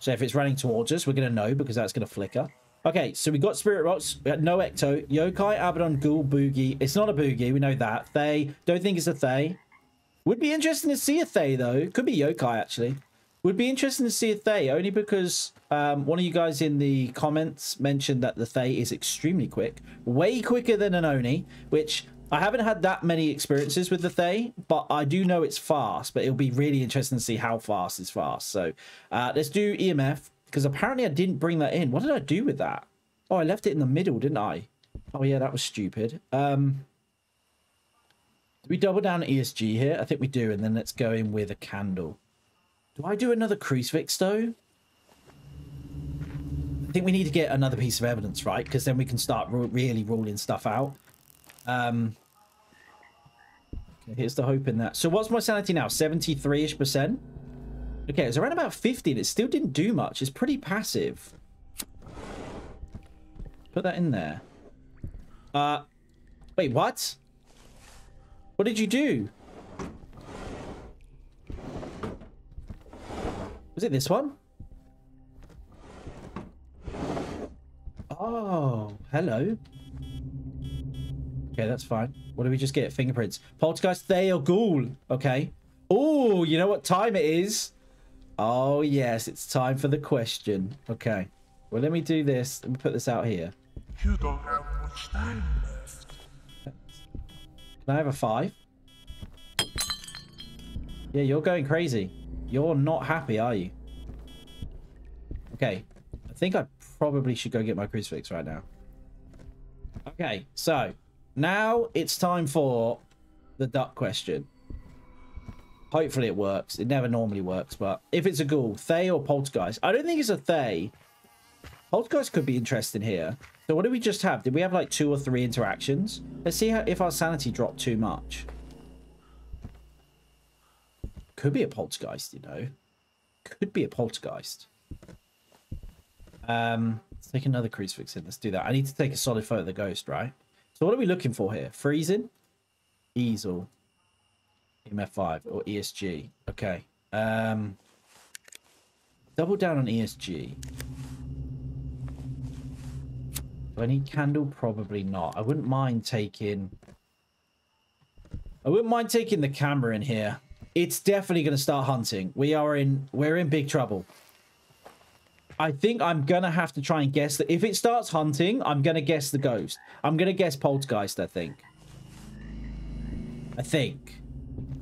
So if it's running towards us, we're going to know because that's going to flicker. Okay, so we got Spirit Rocks, we got no Ecto, Yokai, Abaddon, Ghoul, Boogie. It's not a Boogie, we know that. Thaye, don't think it's a Thaye. Would be interesting to see a Thaye, though. Could be Yokai, actually. Would be interesting to see a Thaye, only because um, one of you guys in the comments mentioned that the Thaye is extremely quick. Way quicker than an Oni, which I haven't had that many experiences with the Thaye, but I do know it's fast, but it'll be really interesting to see how fast it's fast. So uh, let's do E M F. Because apparently I didn't bring that in. What did I do with that? Oh, I left it in the middle, didn't I? Oh, yeah, that was stupid. Um, do we double down E S G here? I think we do. And then let's go in with a candle. Do I do another crucifix, though? I think we need to get another piece of evidence, right? Because then we can start really ruling stuff out. Um, okay, here's the hope in that. So what's my sanity now? seventy-three-ish percent? Okay, it was around about fifty and it still didn't do much. It's pretty passive. Put that in there. Uh, wait, what? What did you do? Was it this one? Oh, hello. Okay, that's fine. What do we just get? Fingerprints. Poltergeist, Thaye or Ghoul. Okay. Oh, you know what time it is? Oh, yes, it's time for the question. Okay. Well, let me do this. Let me put this out here. You don't have much time left. Can I have a five? Yeah, you're going crazy. You're not happy, are you? Okay. I think I probably should go get my crucifix right now. Okay, so now it's time for the duck question. Hopefully it works. It never normally works, but if it's a Ghoul, Thaye or Poltergeist. I don't think it's a Thaye. Poltergeist could be interesting here. So what did we just have? Did we have like two or three interactions? Let's see how, if our sanity dropped too much. Could be a Poltergeist, you know. Could be a Poltergeist. Um, let's take another crucifix in. Let's do that. I need to take a solid photo of the ghost, right? So what are we looking for here? Freezing? Easel. E M F five or E S G. Okay. Um, double down on E S G. Do I need candle? Probably not. I wouldn't mind taking... I wouldn't mind taking the camera in here. It's definitely going to start hunting. We are in... We're in big trouble. I think I'm going to have to try and guess that... If it starts hunting, I'm going to guess the ghost. I'm going to guess Poltergeist, I think. I think.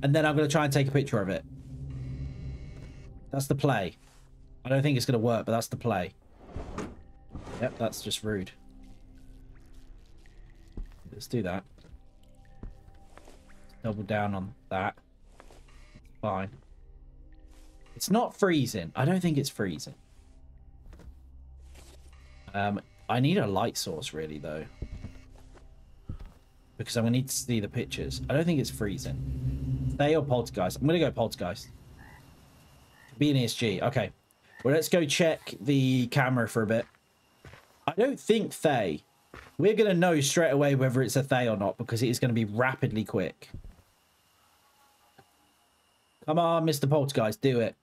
And then I'm going to try and take a picture of it. That's the play. I don't think it's going to work, but that's the play. Yep, that's just rude. Let's do that. Double down on that. Fine. It's not freezing. I don't think it's freezing. Um, I need a light source, really, though. Because I'm going to need to see the pictures. I don't think it's freezing. Thaye or Poltergeist? I'm going to go Poltergeist. Be an E S G. Okay. Well, let's go check the camera for a bit. I don't think Thaye. We're going to know straight away whether it's a Thaye or not because it is going to be rapidly quick. Come on, Mister Poltergeist. Do it.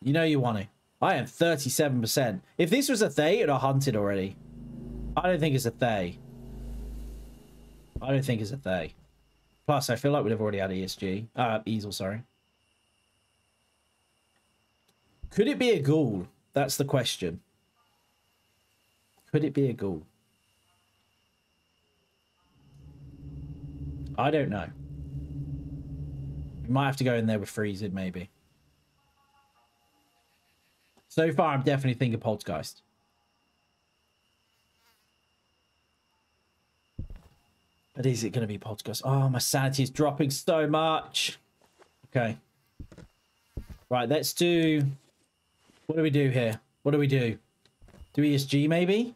You know you want to. I am thirty-seven percent. If this was a Thaye, it would have hunted already. I don't think it's a Thaye. I don't think it's a Thaye. Plus, I feel like we'd have already had E S G. Uh, Easel, sorry. Could it be a Ghoul? That's the question. Could it be a Ghoul? I don't know. You might have to go in there with freeze it, maybe. So far, I'm definitely thinking Poltergeist. But is it going to be Poltergeist? Oh, my sanity is dropping so much. Okay. Right, let's do... What do we do here? What do we do? Do E S G, maybe?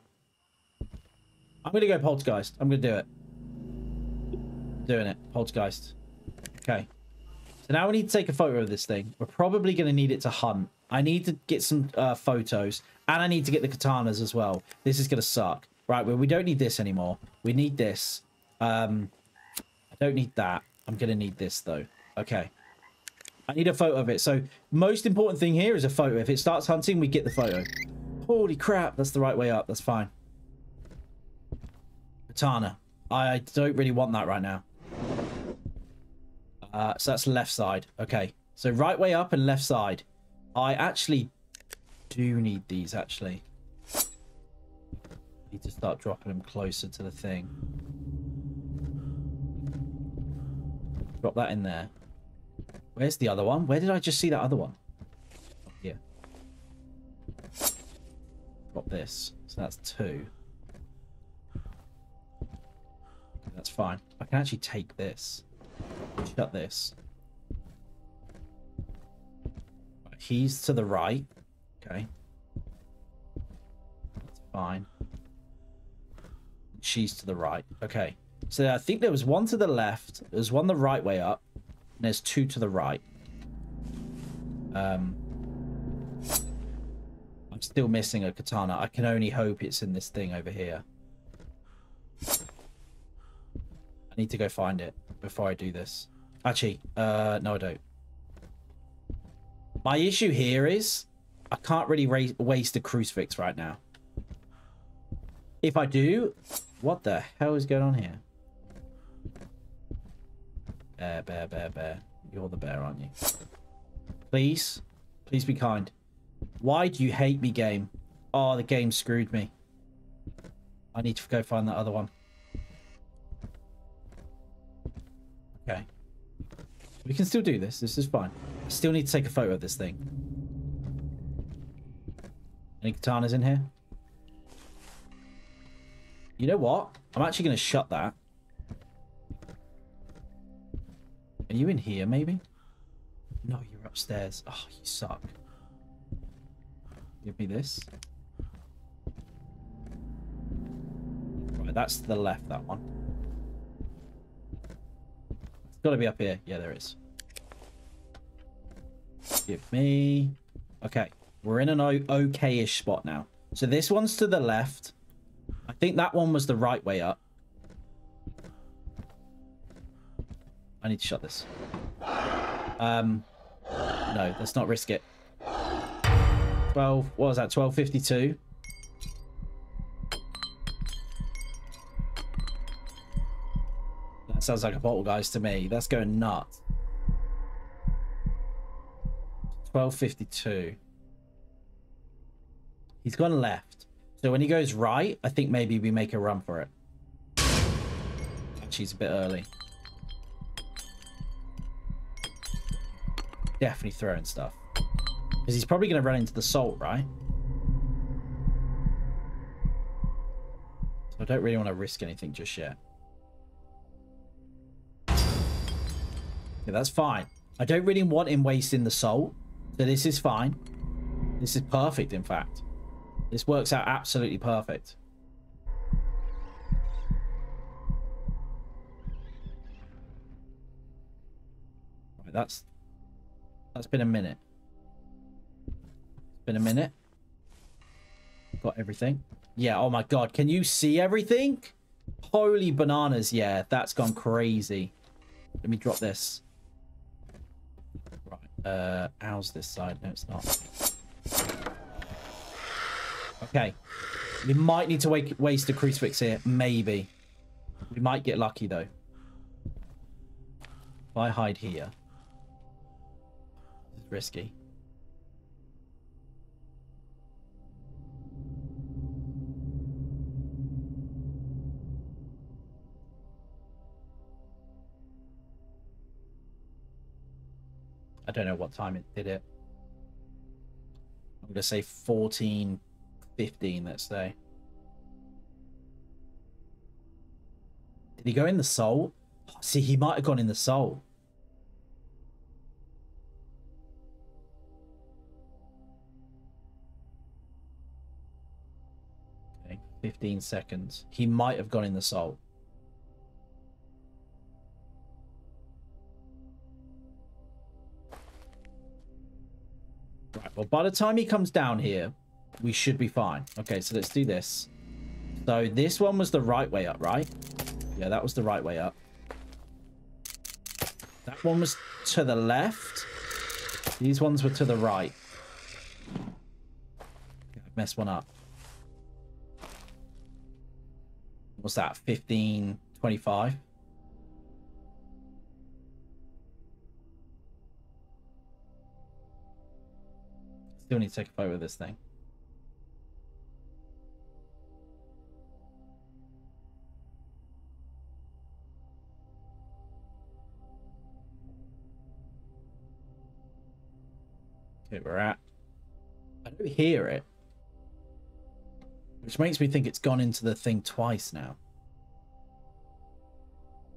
I'm going to go Poltergeist. I'm going to do it. Doing it. Poltergeist. Okay. So now we need to take a photo of this thing. We're probably going to need it to hunt. I need to get some uh, photos. And I need to get the katanas as well. This is going to suck. Right, well, we don't need this anymore. We need this. Um, I don't need that. I'm going to need this, though. Okay. I need a photo of it. So, most important thing here is a photo. If it starts hunting, we get the photo. Holy crap. That's the right way up. That's fine. Katana. I don't really want that right now. Uh, so, that's left side. Okay. So, right way up and left side. I actually do need these, actually. I need to start dropping them closer to the thing. Drop that in there. Where's the other one? Where did I just see that other one? Oh, here. Drop this. So that's two. That's fine. I can actually take this. Shut this. Right, he's to the right. Okay. That's fine. She's to the right. Okay. So I think there was one to the left. There's one the right way up. And there's two to the right. Um, I'm still missing a katana. I can only hope it's in this thing over here. I need to go find it before I do this. Actually, uh, no, I don't. My issue here is I can't really raise, waste a crucifix right now. If I do, what the hell is going on here? Bear, bear, bear, bear. You're the bear, aren't you? Please. Please be kind. Why do you hate me, game? Oh, the game screwed me. I need to go find that other one. Okay. We can still do this. This is fine. I still need to take a photo of this thing. Any katanas in here? You know what? I'm actually going to shut that. Are you in here, maybe? No, you're upstairs. Oh, you suck. Give me this. Right, that's to the left, that one. It's got to be up here. Yeah, there it is. Give me... Okay, we're in an okay-ish spot now. So this one's to the left. I think that one was the right way up. I need to shut this. Um, no, let's not risk it. twelve, what was that? twelve fifty-two. That sounds like a poltergeist to me. That's going nuts. twelve fifty-two. He's gone left. So when he goes right, I think maybe we make a run for it. Actually, it's a bit early. Definitely throwing stuff. Because he's probably going to run into the salt, right? So I don't really want to risk anything just yet. Yeah, that's fine. I don't really want him wasting the salt. So this is fine. This is perfect, in fact. This works out absolutely perfect. Right, that's... That's been a minute. It's been a minute. Got everything. Yeah, oh my god. Can you see everything? Holy bananas. Yeah, that's gone crazy. Let me drop this. Right. Uh, how's this side? No, it's not. Okay. We might need to wake, waste a crucifix here. Maybe. We might get lucky, though. If I hide here... Risky. don't know what time it did it. I'm gonna say fourteen fifteen, let's say. Did he go in the soul? See, he might have gone in the soul. Okay, fifteen seconds. He might have gone in the soul. Right, well, by the time he comes down here, we should be fine. Okay, so let's do this. So this one was the right way up, right? Yeah, that was the right way up. That one was to the left. These ones were to the right. I've messed one up. What's that? fifteen twenty-five? Still need to take a photo of this thing. Okay, we're at. I don't hear it, which makes me think it's gone into the thing twice now.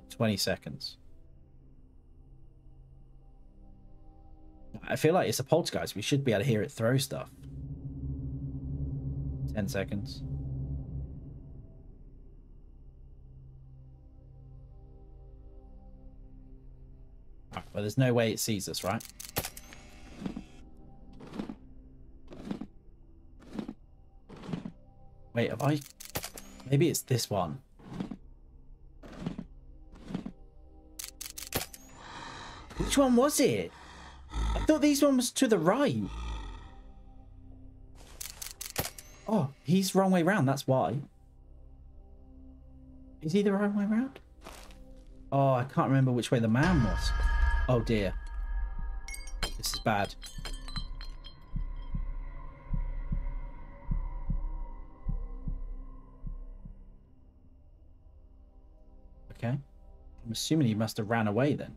twenty seconds. I feel like it's a poltergeist. We should be able to hear it throw stuff. ten seconds. Right, well, there's no way it sees us, right? Wait, have I... Maybe it's this one. Which one was it? I thought these one was to the right. Oh, he's wrong way round, that's why. Is he the wrong way round? Oh, I can't remember which way the man was. Oh dear. This is bad. Okay. I'm assuming he must have ran away then.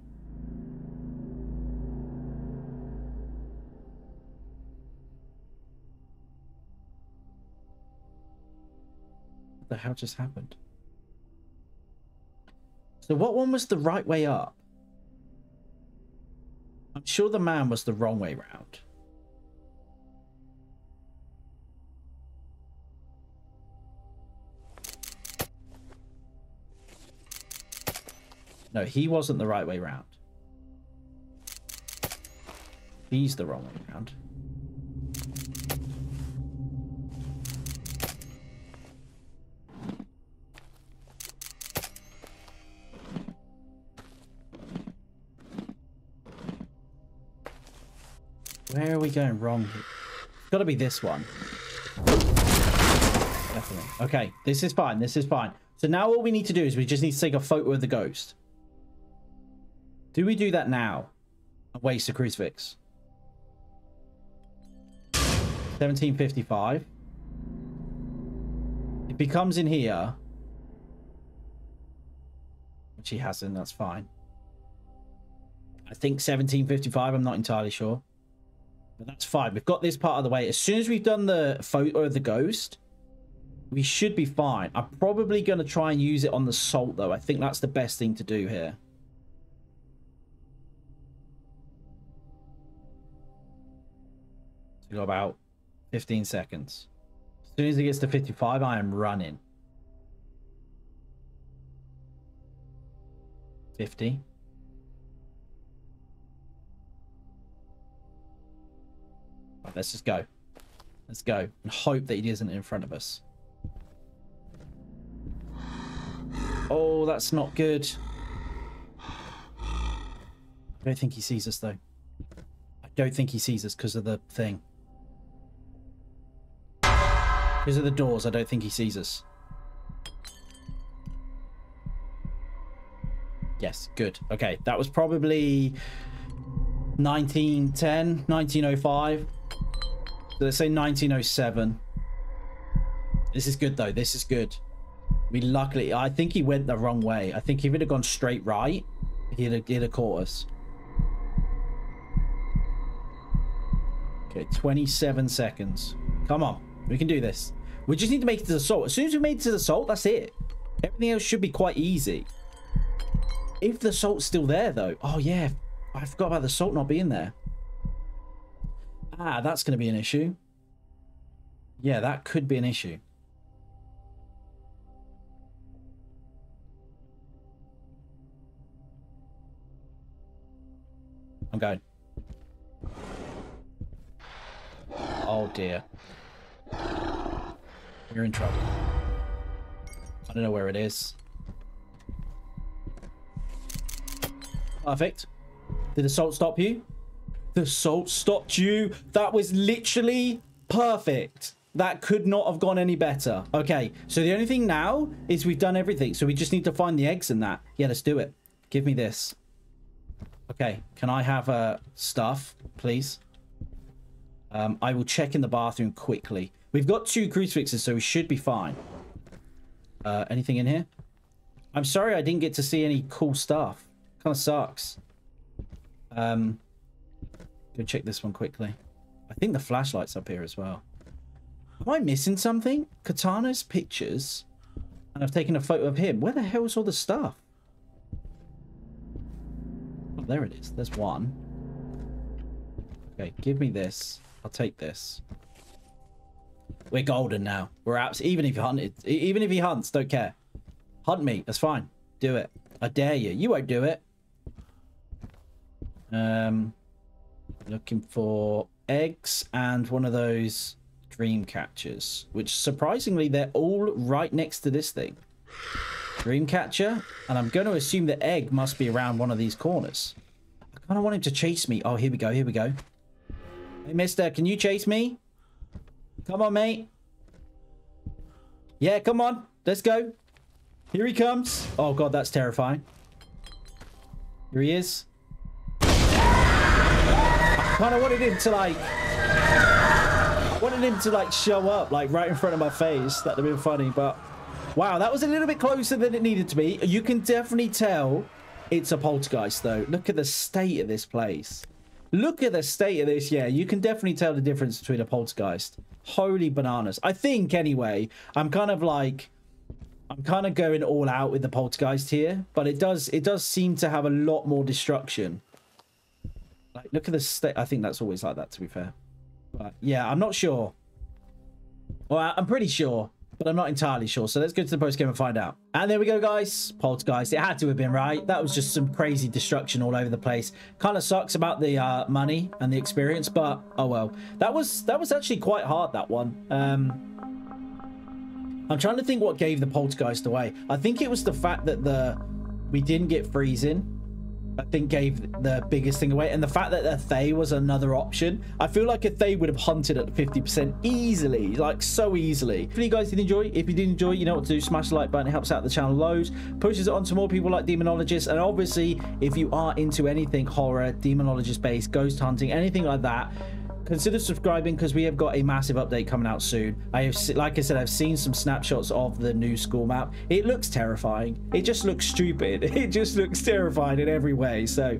What the hell just happened? So what one was the right way up? I'm sure the man was the wrong way round. No, he wasn't the right way round. He's the wrong way round. Where are we going wrong here? It's got to be this one. Definitely. Okay, this is fine. This is fine. So now all we need to do is we just need to take a photo of the ghost. Do we do that now and waste a crucifix? seventeen fifty-five. If he comes in here, which he hasn't, that's fine. I think seventeen fifty-five, I'm not entirely sure. But that's fine. We've got this part of the way. As soon as we've done the photo of the ghost, we should be fine. I'm probably going to try and use it on the salt, though. I think that's the best thing to do here. Got about fifteen seconds. As soon as it gets to fifty-five, I am running. fifty. Right, let's just go. Let's go and hope that he isn't in front of us. Oh, that's not good. I don't think he sees us, though. I don't think he sees us because of the thing. Because of the doors, I don't think he sees us. Yes, good. Okay, that was probably nineteen ten, nineteen oh five. So let's say nineteen oh seven. This is good, though. This is good. We luckily... I think he went the wrong way. I think if he'd have gone straight right, he'd have, he'd have caught us. Okay, twenty-seven seconds. Come on, we can do this. We just need to make it to the salt. As soon as we made it to the salt, that's it. Everything else should be quite easy. If the salt's still there, though. Oh, yeah. I forgot about the salt not being there. Ah, that's going to be an issue. Yeah, that could be an issue. I'm going. Oh, dear. You're in trouble. I don't know where it is. Perfect. Did the salt stop you? The salt stopped you. That was literally perfect. That could not have gone any better. Okay, so the only thing now is we've done everything. So we just need to find the eggs in that. Yeah, let's do it. Give me this. Okay, can I have uh, stuff, please? Um, I will check in the bathroom quickly. We've got two crucifixes, so we should be fine. Uh, anything in here? I'm sorry I didn't get to see any cool stuff. Kind of sucks. Um, go check this one quickly. I think the flashlight's up here as well. Am I missing something? Katana's pictures. And I've taken a photo of him. Where the hell's all the stuff? Oh, there it is. There's one. Okay, give me this. I'll take this. We're golden now. We're out. Even if he hunted, even if he hunts, don't care. Hunt me. That's fine. Do it. I dare you. You won't do it. Um, looking for eggs and one of those dream catchers, which surprisingly they're all right next to this thing. Dream catcher, and I'm going to assume the egg must be around one of these corners. I kind of want him to chase me. Oh, here we go. Here we go. Hey, mister, can you chase me? Come on, mate. Yeah, come on. Let's go. Here he comes. Oh, God, that's terrifying. Here he is. I kind of wanted him to, like... I wanted him to, like, show up, like, right in front of my face. That would have been funny, but... Wow, that was a little bit closer than it needed to be. You can definitely tell it's a poltergeist, though. Look at the state of this place. Look at the state of this. Yeah, you can definitely tell the difference between a poltergeist. Holy bananas. I think, anyway, I'm kind of like... I'm kind of going all out with the poltergeist here. But it does it does seem to have a lot more destruction. Like, look at the state. I think that's always like that, to be fair. But, yeah, I'm not sure. Well, I'm pretty sure. But I'm not entirely sure. So let's go to the post game and find out. And there we go, guys. Poltergeist. It had to have been, right? That was just some crazy destruction all over the place. Kind of sucks about the uh, money and the experience, but oh well. That was that was actually quite hard, that one. Um, I'm trying to think what gave the poltergeist away. I think it was the fact that the we didn't get freezing. I think gave the biggest thing away. And the fact that a Thaye was another option. I feel like a Thaye would have hunted at fifty percent easily. Like, so easily. Hopefully you guys did enjoy. If you did enjoy, you know what to do. Smash the like button. It helps out the channel loads. Pushes it on to more people like Demonologist. And obviously, if you are into anything horror, Demonologist-based, ghost hunting, anything like that, consider subscribing because we have got a massive update coming out soon. I have, like I said, I've seen some snapshots of the new school map. It looks terrifying. It just looks stupid. It just looks terrifying in every way. So,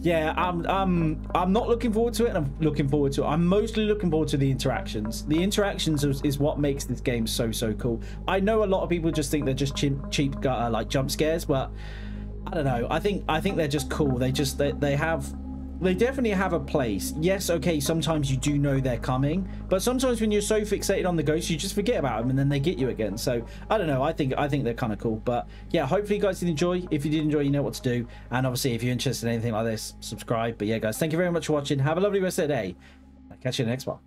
yeah, I'm, I'm, I'm not looking forward to it. And I'm looking forward to it. I'm mostly looking forward to the interactions. The interactions is, is what makes this game so, so cool. I know a lot of people just think they're just cheap, cheap uh, like jump scares, but I don't know. I think, I think they're just cool. They just, they, they have... They definitely have a place. Yes, okay, sometimes you do know they're coming, but sometimes when you're so fixated on the ghosts, you just forget about them and then they get you again. So I don't know, I think I think they're kind of cool. But yeah, hopefully you guys did enjoy. If you did enjoy, you know what to do. And obviously, if you're interested in anything like this, subscribe. But yeah, guys, thank you very much for watching. Have a lovely rest of the day. I'll catch you in the next one.